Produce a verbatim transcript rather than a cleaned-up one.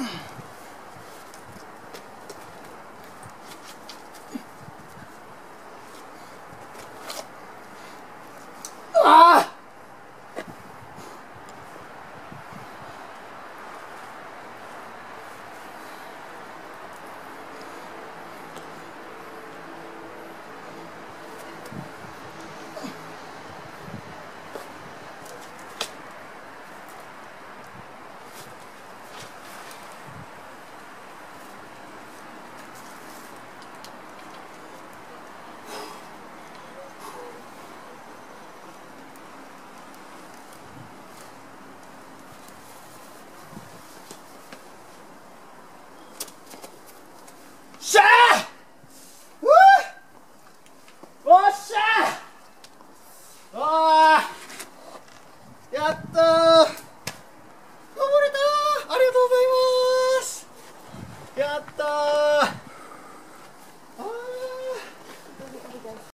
やったー。